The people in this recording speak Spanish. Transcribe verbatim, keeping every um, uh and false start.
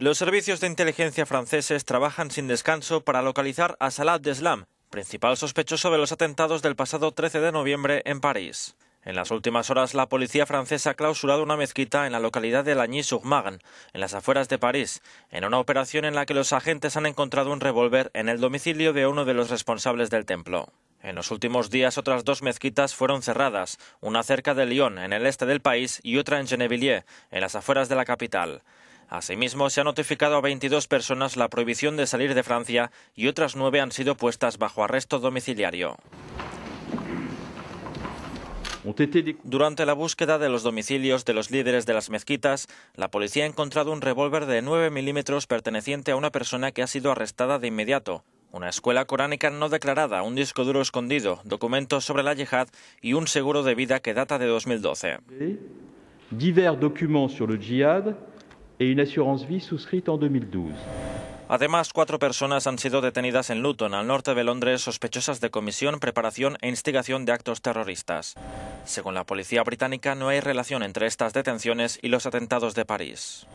Los servicios de inteligencia franceses trabajan sin descanso para localizar a Salah Abdeslam, principal sospechoso de los atentados del pasado trece de noviembre en París. En las últimas horas, la policía francesa ha clausurado una mezquita en la localidad de Lagny-sur-Marne, en las afueras de París, en una operación en la que los agentes han encontrado un revólver en el domicilio de uno de los responsables del templo. En los últimos días, otras dos mezquitas fueron cerradas, una cerca de Lyon, en el este del país, y otra en Genevilliers, en las afueras de la capital. Asimismo, se ha notificado a veintidós personas la prohibición de salir de Francia y otras nueve han sido puestas bajo arresto domiciliario. Durante la búsqueda de los domicilios de los líderes de las mezquitas, la policía ha encontrado un revólver de nueve milímetros perteneciente a una persona que ha sido arrestada de inmediato, una escuela coránica no declarada, un disco duro escondido, documentos sobre la yihad y un seguro de vida que data de dos mil doce. Divers documentos sobre el yihad y una assurance vie suscrita en dos mil doce. Además, cuatro personas han sido detenidas en Luton, al norte de Londres, sospechosas de comisión, preparación e instigación de actos terroristas. Según la policía británica, no hay relación entre estas detenciones y los atentados de París.